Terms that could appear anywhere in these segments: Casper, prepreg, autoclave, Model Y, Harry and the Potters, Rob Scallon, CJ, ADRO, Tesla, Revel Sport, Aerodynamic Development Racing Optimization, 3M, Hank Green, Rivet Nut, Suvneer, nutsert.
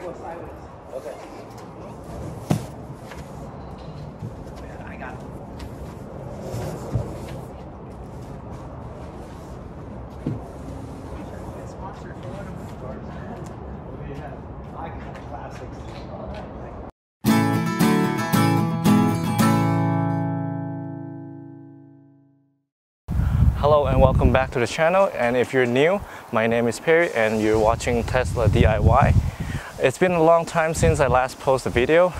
go sideways. Okay. Man, I got it. Hello and welcome back to the channel, and if you're new, my name is Perry and you're watching Tesla DIY. It's been a long time since I last posted a video.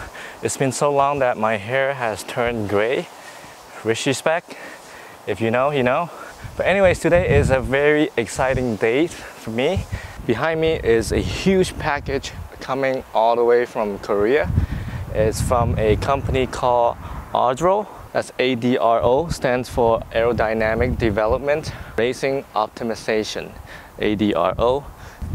It's been so long that my hair has turned gray. Respect. If you know, you know. But anyways, today is a very exciting day for me. Behind me is a huge package coming all the way from Korea. It's from a company called ADRO. That's ADRO, stands for Aerodynamic Development Racing Optimization, ADRO.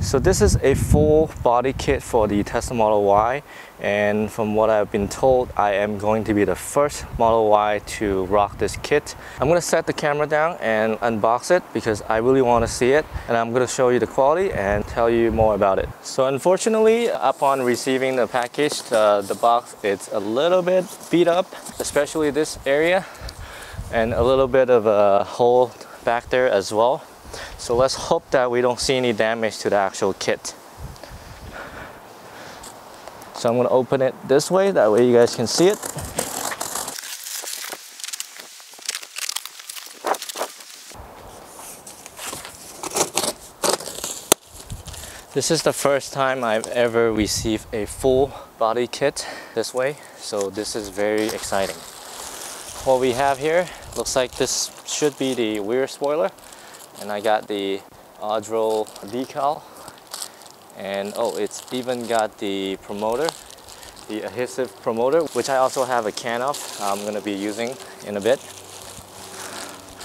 So this is a full body kit for the Tesla Model Y, and from what I've been told, I am going to be the first Model Y to rock this kit. I'm going to set the camera down and unbox it because I really want to see it, and I'm going to show you the quality and tell you more about it. So unfortunately, upon receiving the package, the box, it's a little bit beat up, especially this area, and a little bit of a hole back there as well. So let's hope that we don't see any damage to the actual kit. So I'm going to open it this way, that way you guys can see it. This is the first time I've ever received a full body kit this way, so this is very exciting. What we have here, looks like this should be the rear spoiler. And I got the ADRO decal, and oh, it's even got the promoter, the adhesive promoter, which I also have a can of, I'm going to be using in a bit.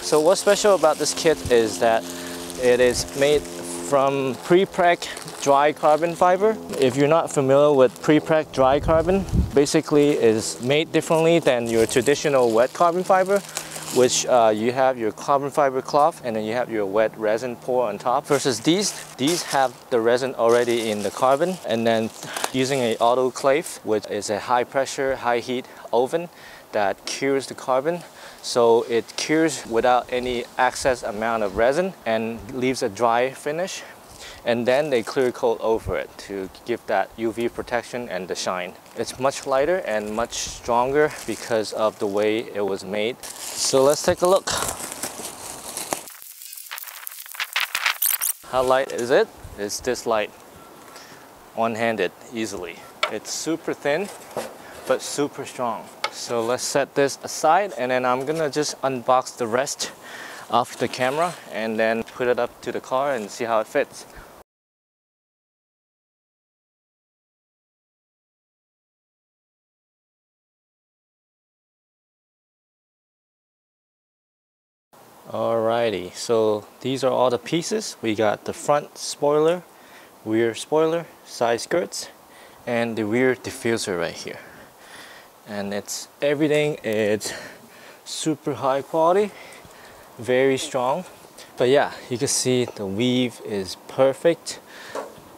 So what's special about this kit is that it is made from prepreg dry carbon fiber. If you're not familiar with prepreg dry carbon, basically is made differently than your traditional wet carbon fiber, which you have your carbon fiber cloth and then you have your wet resin pour on top, versus these have the resin already in the carbon, and then using an autoclave, which is a high pressure, high heat oven that cures the carbon, so it cures without any excess amount of resin and leaves a dry finish, and then they clear coat over it to give that UV protection and the shine. It's much lighter and much stronger because of the way it was made. So let's take a look. How light is it? It's this light. One-handed, easily. It's super thin, but super strong. So let's set this aside and then I'm gonna just unbox the rest off the camera and then put it up to the car and see how it fits. Alrighty, so these are all the pieces. We got the front spoiler, rear spoiler, side skirts, and the rear diffuser right here. And it's everything, it's super high quality, very strong. But yeah, you can see the weave is perfect.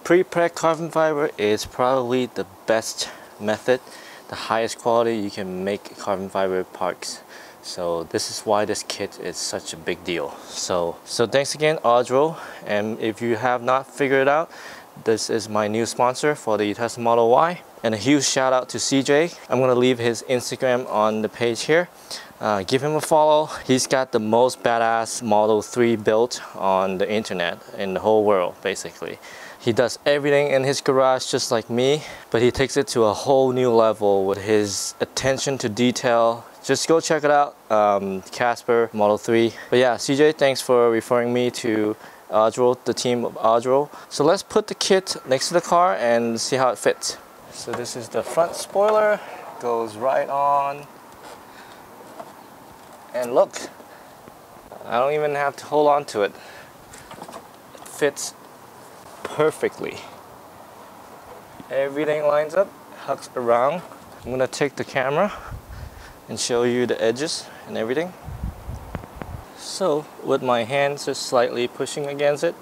Prepreg carbon fiber is probably the best method, the highest quality you can make carbon fiber parts. So this is why this kit is such a big deal. So thanks again, ADRO. And if you have not figured it out, this is my new sponsor for the Tesla Model Y. And a huge shout out to CJ. I'm gonna leave his Instagram on the page here. Give him a follow. He's got the most badass Model 3 built on the internet in the whole world, basically. He does everything in his garage just like me, but he takes it to a whole new level with his attention to detail. Just go check it out, Casper Model 3. But yeah, CJ, thanks for referring me to ADRO, the team of ADRO. So let's put the kit next to the car and see how it fits. So this is the front spoiler, goes right on. And look, I don't even have to hold on to it. It fits perfectly. Everything lines up, hugs around. I'm gonna take the camera and show you the edges and everything. So with my hands just slightly pushing against it,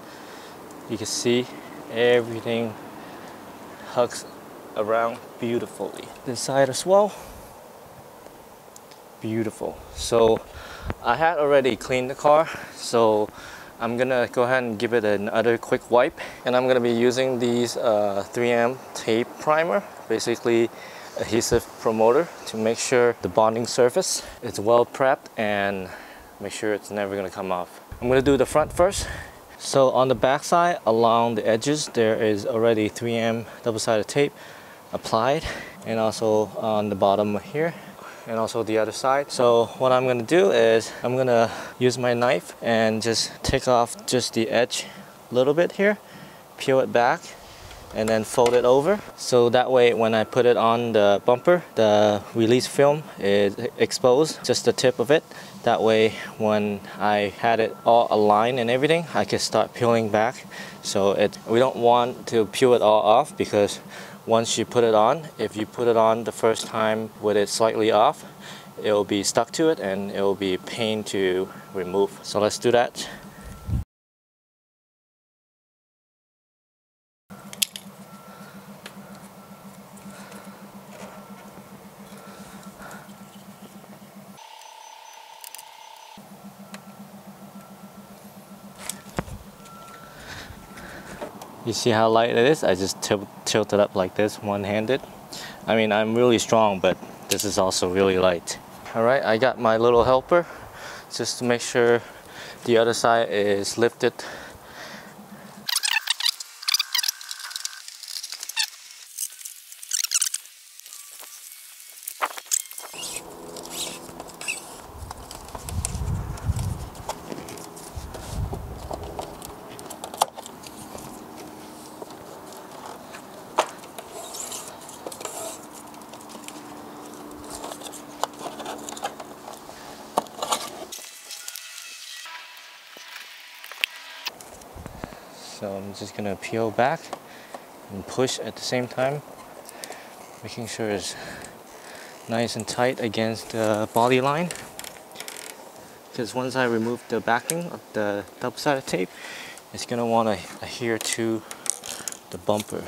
you can see everything hugs around beautifully. This side as well. Beautiful. So I had already cleaned the car, so I'm gonna go ahead and give it another quick wipe, and I'm gonna be using these 3M tape primer, basically adhesive promoter, to make sure the bonding surface is well prepped and make sure it's never gonna come off. I'm gonna do the front first. So on the back side, along the edges, there is already 3M double-sided tape applied, and also on the bottom here, and also the other side. So what I'm gonna do is I'm gonna use my knife and just take off just the edge a little bit here, peel it back, and then fold it over. So that way when I put it on the bumper, the release film is exposed, just the tip of it. That way when I had it all aligned and everything, I can start peeling back. So we don't want to peel it all off, because once you put it on, if you put it on the first time with it slightly off, it will be stuck to it and it will be a pain to remove. So let's do that. You see how light it is? I just tilt it up like this, one-handed. I mean, I'm really strong, but this is also really light. All right, I got my little helper just to make sure the other side is lifted. So I'm just gonna peel back and push at the same time, making sure it's nice and tight against the body line. Because once I remove the backing of the double-sided tape, it's gonna wanna adhere to the bumper.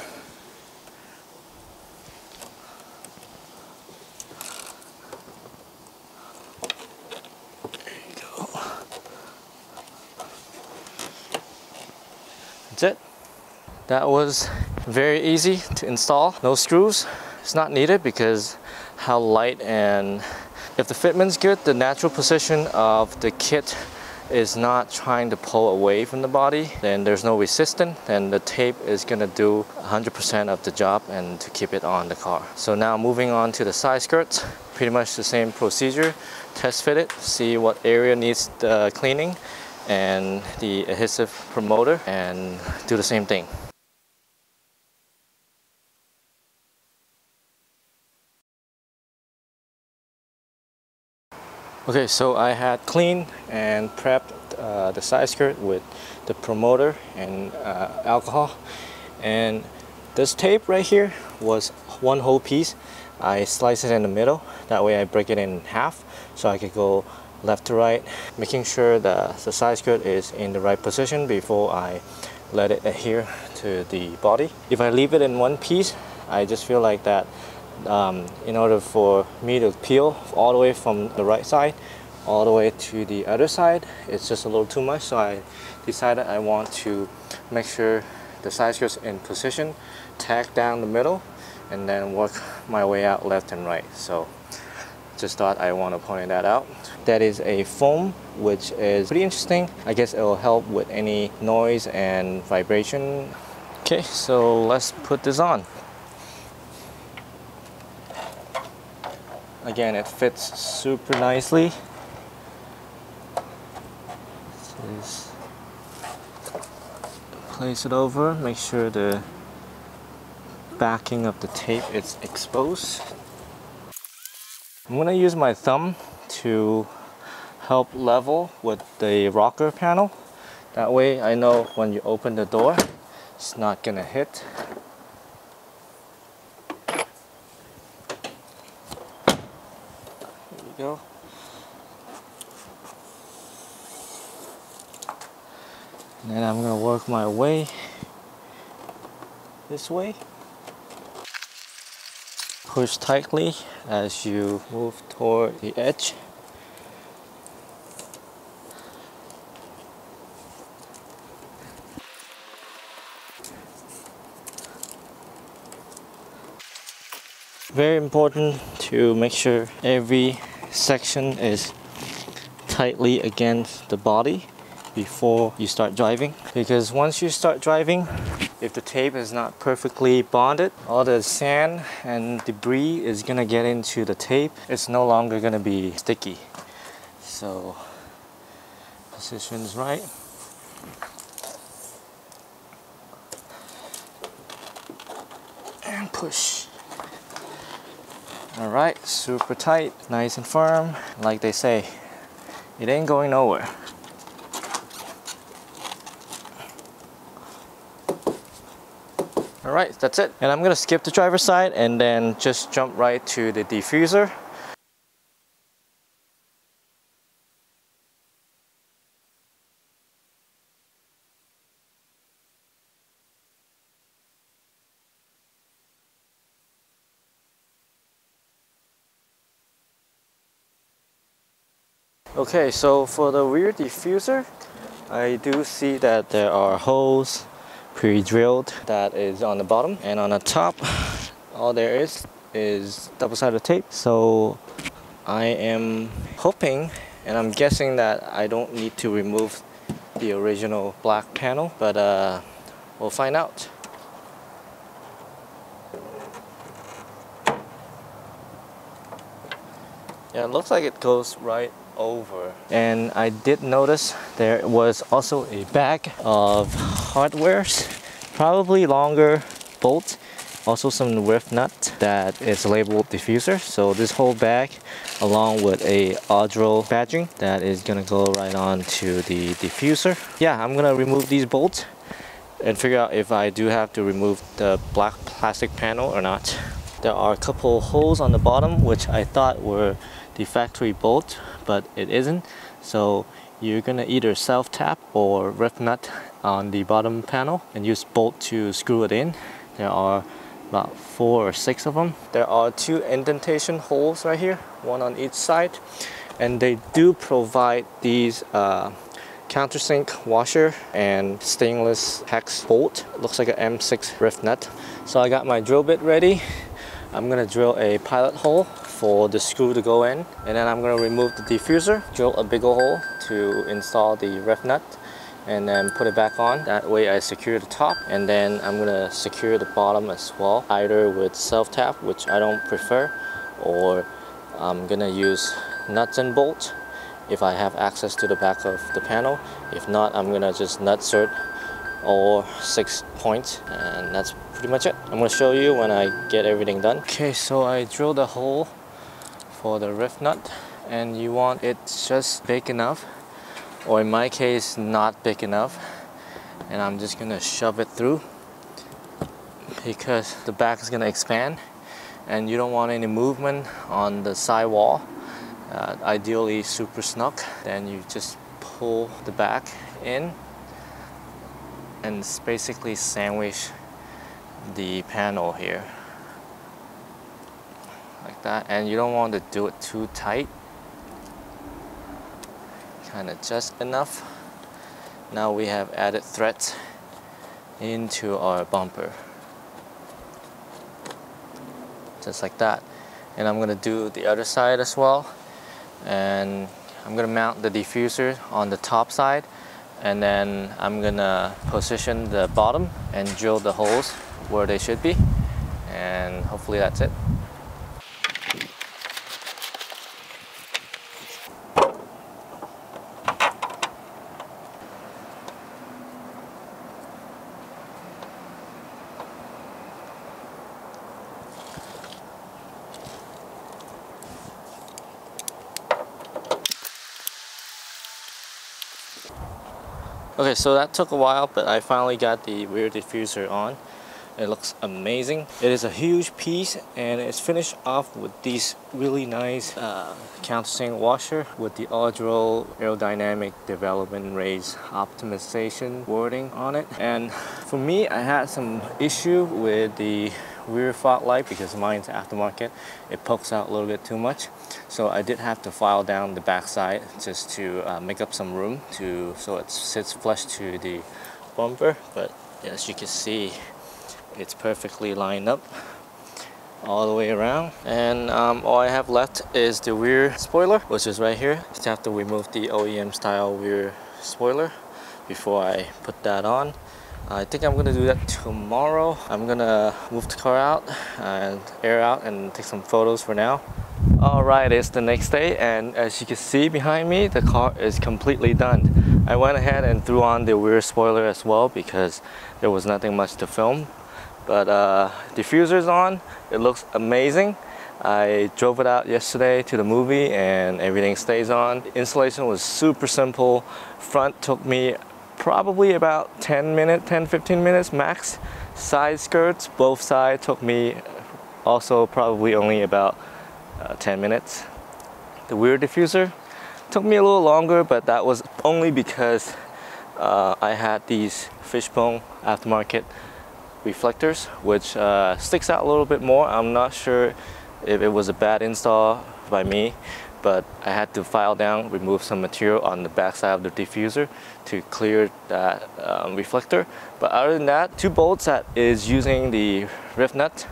It. That was very easy to install. No screws. It's not needed because how light, and if the fitment's good, the natural position of the kit is not trying to pull away from the body, then there's no resistance, and the tape is gonna do 100% of the job and to keep it on the car. So now moving on to the side skirts, pretty much the same procedure. Test fit it, see what area needs the cleaning, and the adhesive promoter, and do the same thing. Okay, so I had cleaned and prepped the side skirt with the promoter and alcohol, and this tape right here was one whole piece. I sliced it in the middle, that way I break it in half so I could go left to right, making sure that the side skirt is in the right position before I let it adhere to the body. If I leave it in one piece, I just feel like that in order for me to peel all the way from the right side all the way to the other side, it's just a little too much. So I decided I want to make sure the side skirt's in position, tack down the middle, and then work my way out left and right. So just thought I want to point that out. That is a foam, which is pretty interesting. I guess it will help with any noise and vibration. Okay, so let's put this on. Again, it fits super nicely. Just place it over, make sure the backing of the tape is exposed. I'm going to use my thumb to help level with the rocker panel. That way I know when you open the door, it's not going to hit. There you go. And then I'm going to work my way this way. push tightly as you move toward the edge. Very important to make sure every section is tightly against the body before you start driving, because once you start driving, if the tape is not perfectly bonded, all the sand and debris is gonna get into the tape. It's no longer gonna be sticky. So position's right. And push. All right, super tight, nice and firm. Like they say, it ain't going nowhere. All right, that's it. And I'm gonna skip the driver's side and then just jump right to the diffuser. Okay, so for the rear diffuser, I do see that there are holes pre-drilled that is on the bottom, and on the top all there is double-sided tape. So I am hoping and I'm guessing that I don't need to remove the original black panel, but we'll find out. Yeah, it looks like it goes right over. And I did notice there was also a bag of hardwares, probably longer bolts, also some rift nut that is labeled diffuser. So this whole bag along with a Odril badging that is gonna go right on to the diffuser. Yeah, I'm gonna remove these bolts and figure out if I do have to remove the black plastic panel or not. There are a couple holes on the bottom which I thought were the factory bolt, but it isn't. So you're gonna either self-tap or rip nut on the bottom panel and use bolt to screw it in. There are about 4 or 6 of them. There are 2 indentation holes right here, one on each side, and they do provide these countersink washer and stainless hex bolt. Looks like an M6 rift nut. So I got my drill bit ready. I'm gonna drill a pilot hole for the screw to go in, and then I'm going to remove the diffuser, drill a big old hole to install the rev nut, and then put it back on. That way I secure the top, and then I'm going to secure the bottom as well, either with self-tap, which I don't prefer, or I'm going to use nuts and bolts if I have access to the back of the panel. If not, I'm going to just nutsert all 6 points, and that's pretty much it. I'm going to show you when I get everything done. Okay, so I drilled a hole for the rift nut, and you want it just big enough, or in my case not big enough, and I'm just gonna shove it through because the back is gonna expand and you don't want any movement on the side wall, ideally super snug. Then you just pull the back in and basically sandwich the panel here like that, and you don't want to do it too tight, kind of just enough. Now we have added threads into our bumper just like that, and I'm gonna do the other side as well, and I'm gonna mount the diffuser on the top side, and then I'm gonna position the bottom and drill the holes where they should be, and hopefully that's it. Okay, so that took a while, but I finally got the rear diffuser on. It looks amazing. It is a huge piece, and it's finished off with these really nice countersink washer with the Audro Aerodynamic Development Race Optimization wording on it. And for me, I had some issue with the rear fog light because mine's aftermarket. It pokes out a little bit too much. So I did have to file down the backside just to make up some room to so it sits flush to the bumper. But as you can see, it's perfectly lined up all the way around. And all I have left is the rear spoiler, which is right here. Just have to remove the OEM style rear spoiler before I put that on. I think I'm gonna do that tomorrow. I'm gonna move the car out and air out and take some photos for now. Alright, it's the next day, and as you can see behind me, the car is completely done. I went ahead and threw on the rear spoiler as well because there was nothing much to film. But diffuser's on, it looks amazing. I drove it out yesterday to the movie and everything stays on. The installation was super simple. Front took me probably about 10-15 minutes max. Side skirts, both sides took me also probably only about 10 minutes. The rear diffuser took me a little longer, but that was only because I had these fishbone aftermarket reflectors, which sticks out a little bit more. I'm not sure if it was a bad install by me, but I had to file down, remove some material on the back side of the diffuser to clear that reflector. But other than that, two bolts that is using the rift nut.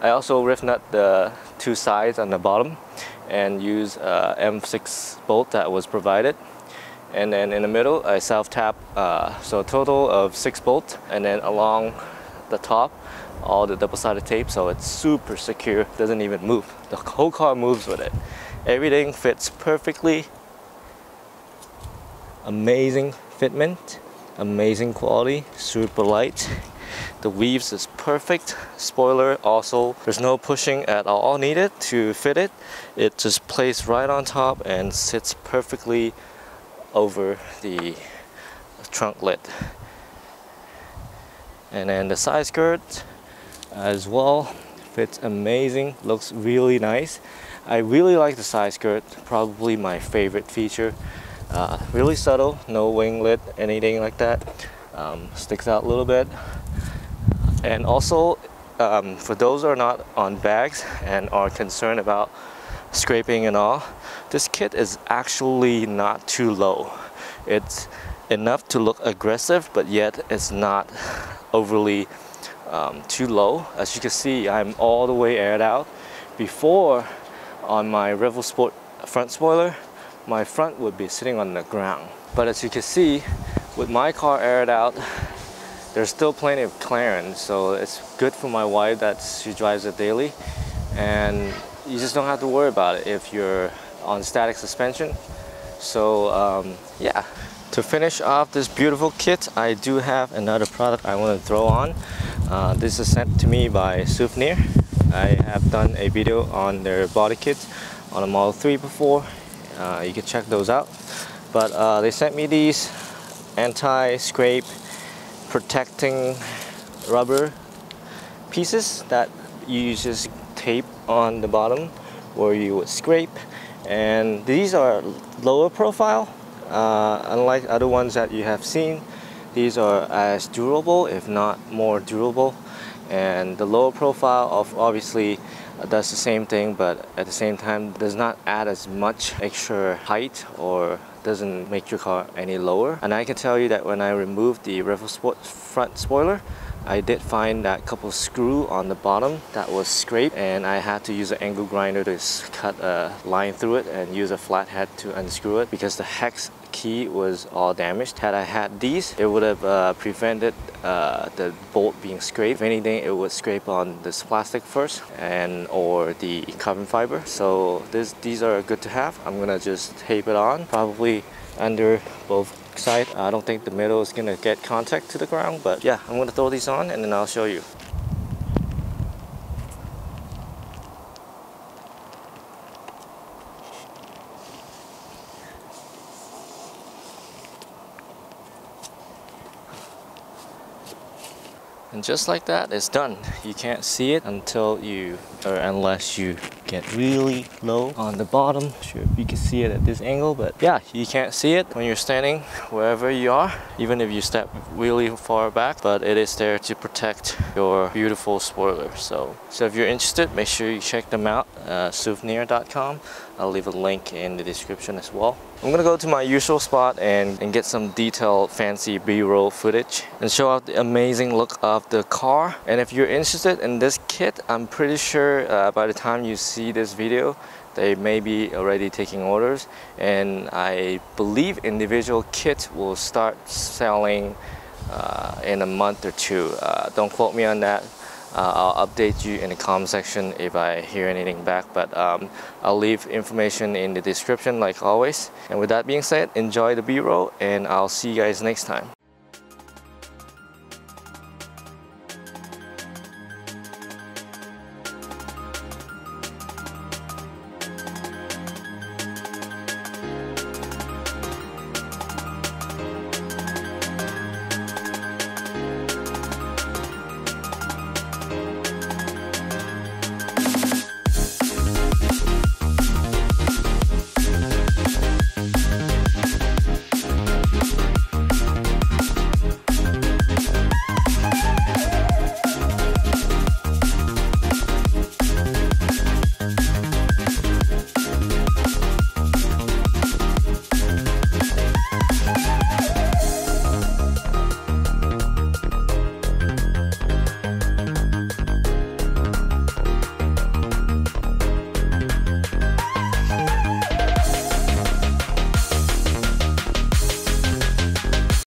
I also rift nut the two sides on the bottom and use M6 bolt that was provided. And then in the middle, I self-tap, so a total of 6 bolts. And then along the top, all the double-sided tape, so it's super secure, doesn't even move. The whole car moves with it. Everything fits perfectly. Amazing fitment, amazing quality, super light. The weaves is perfect. Spoiler also, there's no pushing at all needed to fit it. It just placed right on top and sits perfectly over the trunk lid. And then the side skirt as well fits amazing, looks really nice. I really like the side skirt, probably my favorite feature. Really subtle, no winglet, anything like that. Sticks out a little bit. And also, for those who are not on bags and are concerned about scraping and all, this kit is actually not too low. It's enough to look aggressive, but yet it's not overly too low. As you can see, I'm all the way aired out. Before, on my Revel Sport front spoiler, my front would be sitting on the ground. But as you can see, with my car aired out, there's still plenty of clearance, so it's good for my wife that she drives it daily, and you just don't have to worry about it if you're on static suspension. So yeah. To finish off this beautiful kit, I do have another product I want to throw on. This is sent to me by Suvneer. I have done a video on their body kits on a Model 3 before. You can check those out. But they sent me these anti-scrape protecting rubber pieces that you just tape on the bottom where you would scrape. And these are lower profile. Unlike other ones that you have seen, these are as durable, if not more durable. And the lower profile of obviously does the same thing, but at the same time does not add as much extra height or doesn't make your car any lower. And I can tell you that when I removed the Revel Sport front spoiler, I did find that couple screw on the bottom that was scraped, and I had to use an angle grinder to cut a line through it and use a flathead to unscrew it because the hex key was all damaged. Had I had these, it would have prevented the bolt being scraped. If anything, it would scrape on this plastic first and or the carbon fiber. So these are good to have. I'm gonna just tape it on, probably under both side. I don't think the middle is gonna get contact to the ground, but yeah, I'm gonna throw these on and then I'll show you. And just like that, it's done. You can't see it until you, or unless you get really low on the bottom. Not sure if you can see it at this angle, but yeah, you can't see it when you're standing wherever you are, even if you step really far back, but it is there to protect your beautiful spoiler. So if you're interested, make sure you check them out, Suvneer.com. I'll leave a link in the description as well. I'm gonna go to my usual spot and get some detailed fancy B-roll footage and show off the amazing look of the car. And if you're interested in this kit, I'm pretty sure by the time you see this video, they may be already taking orders, and I believe individual kits will start selling in a month or two. Don't quote me on that. I'll update you in the comment section if I hear anything back, but I'll leave information in the description like always. And with that being said, enjoy the B-roll and I'll see you guys next time.